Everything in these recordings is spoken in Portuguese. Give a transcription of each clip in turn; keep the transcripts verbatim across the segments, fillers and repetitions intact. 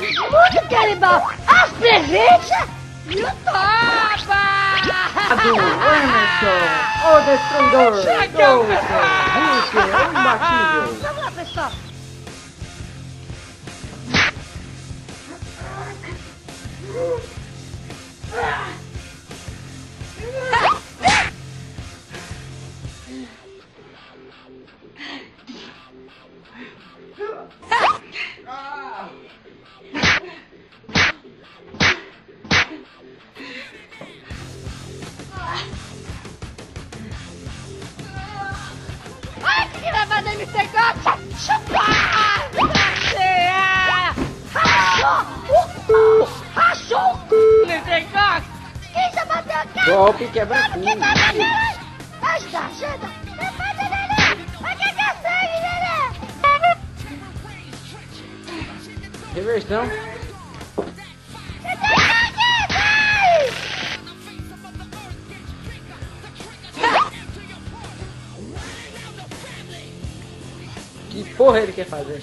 Muito canibal! As presenças e o Toba! Do Emerson, o destruidor! Chegou, pessoal! Imbatível! Vamos lá, pessoal! Golpe quebra tudo. Basta, chega. Não pode, Nenê. Vai cagar sangue, Nenê. Reversão. Que porra ele quer fazer?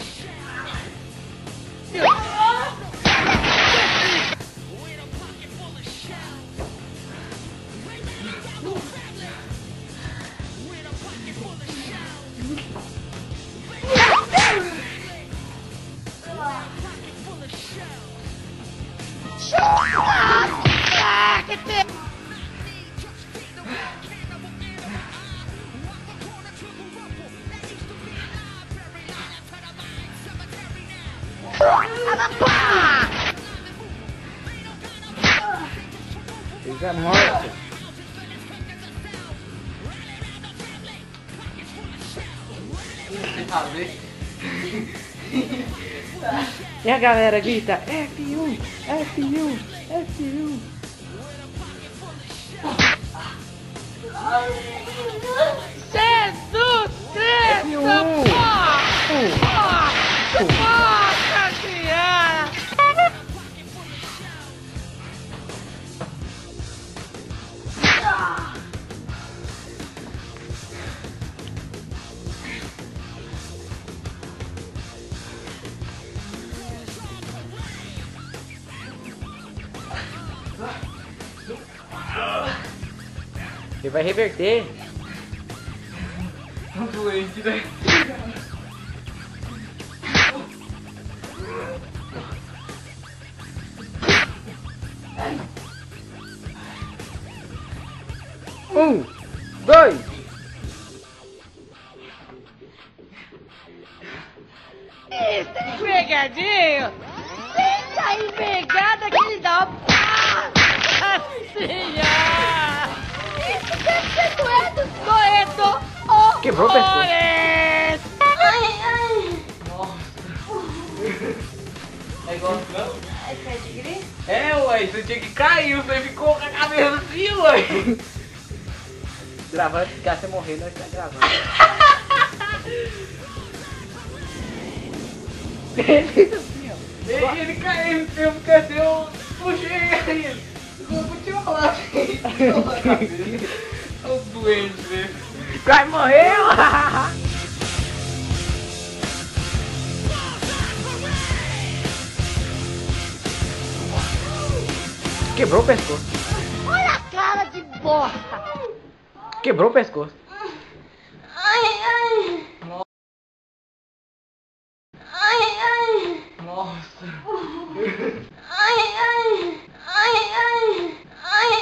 Ele é morto. E a galera grita F um, F um, F um. Jesus Cristo, pô! Pô! Ele vai reverter. Não doente, né? Um, dois. Isso, pegadinho. Senta aí, pegada que ele dá uma passinha. Isso deve ser doendo, doendo, oh, quebrou, pessoal. Ai, ai. Nossa. É igual não? É pedigree? É, ué, você tinha que cair, você ficou com a cabeça assim, ué. Gravando, se você morrer, nós tá gravando. Ele assim, ó. Deixa ele cair, eu cadê eu puxei ele. Vou te rolar, gente. Olha os doentes, velho. Quase morreu! Quebrou o pescoço. Olha a cara de bosta! Quebrou o pescoço. Ai, ai. Nossa. Ai, ai. Nossa. Ai, ai. Ai, ai, ai,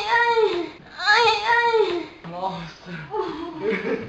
ai, ai, ai. Nossa.